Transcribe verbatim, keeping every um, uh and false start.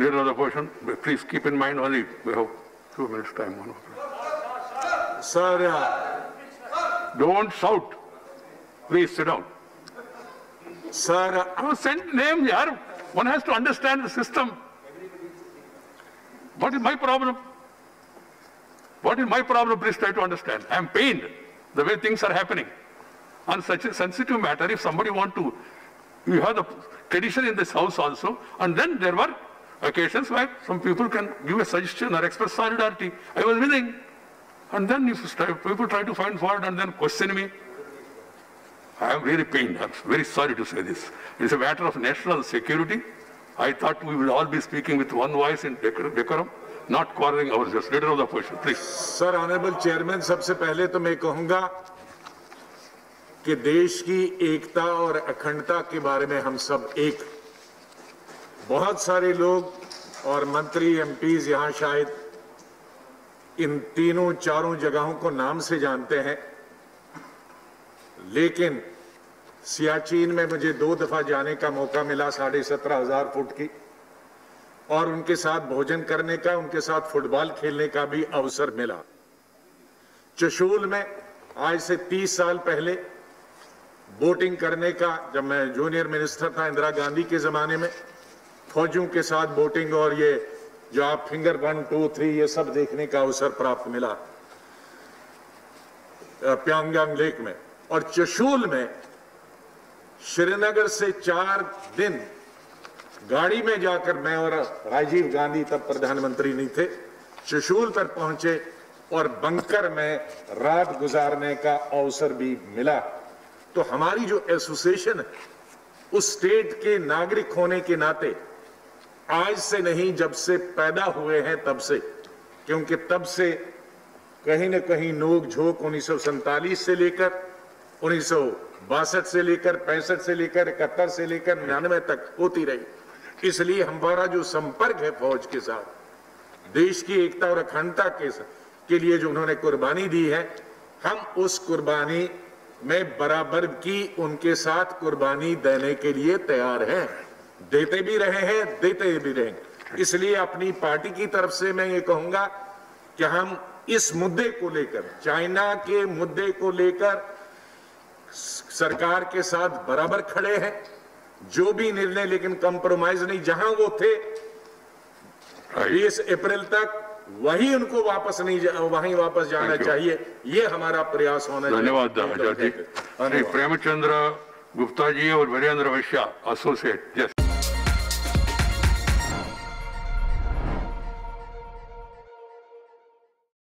leader of the opposition, please keep in mind only we have two minutes time. Sir, don't shout. Please sit down. Sir, I was sent name here. One has to understand the system. What is my problem? What is my problem? Please try to understand. I am pained the way things are happening. On such a sensitive matter, if somebody want to, you have the tradition in this house also, and then there were occasions where some people can give a suggestion or express solidarity. I was willing. And then you try, people try to find fault and then question me. I am really pained. I am very sorry to say this. It is a matter of national security. I thought we will all be speaking with one voice in decorum, not quarreling ourselves. Leader of the opposition, please. Sir, Honorable Chairman, सबसे पहले तो मैं कहूँगा कि देश की एकता और अखंडता के बारे में हम सब एक। बहुत सारे लोग और मंत्री एमपीज यहाँ शायद इन तीनों चारों जगहों को नाम से जानते हैं, लेकिन सियाचिन में मुझे दो दफा जाने का मौका मिला साढ़े सत्रह हजार फुट की, और उनके साथ भोजन करने का, उनके साथ फुटबॉल खेलने का भी अवसर मिला। चशूल में आज से तीस साल पहले बोटिंग करने का, जब मैं जूनियर मिनिस्टर था इंदिरा गांधी के जमाने में, फौजियों के साथ बोटिंग और ये जो आप फिंगर वन टू थ्री ये सब देखने का अवसर प्राप्त मिला प्यांगोंग लेक में। और चशूल में श्रीनगर से चार दिन गाड़ी में जाकर मैं और राजीव गांधी, तब प्रधानमंत्री नहीं थे, चशूल पर पहुंचे और बंकर में रात गुजारने का अवसर भी मिला। तो हमारी जो एसोसिएशन है, उस स्टेट के नागरिक होने के नाते आज से नहीं, जब से पैदा हुए हैं तब से, क्योंकि तब से कहीं न कहीं नोक झोंक उन्नीस सौ सैंतालीस से लेकर उन्नीस सौ बासठ से लेकर पैंसठ से लेकर इकहत्तर से लेकर निन्यानवे तक होती रही। इसलिए हमारा जो संपर्क है फौज के साथ, देश की एकता और अखंडता के, के लिए जो उन्होंने कुर्बानी दी है, हम उस कुर्बानी में बराबर की उनके साथ कुर्बानी देने के लिए तैयार हैं, देते भी रहे हैं, देते भी रहेंगे। इसलिए अपनी पार्टी की तरफ से मैं ये कहूंगा कि हम इस मुद्दे को लेकर, चाइना के मुद्दे को लेकर सरकार के साथ बराबर खड़े हैं। जो भी निर्णय, लेकिन कंप्रोमाइज नहीं। जहां वो थे बीस अप्रैल तक, वही उनको वापस नहीं जा, वहीं वापस जाना चाहिए। ये हमारा प्रयास होना चाहिए। धन्यवाद। प्रेमचंद्र गुप्ता जी और वीरेंद्र वैश्य एसोसिएट।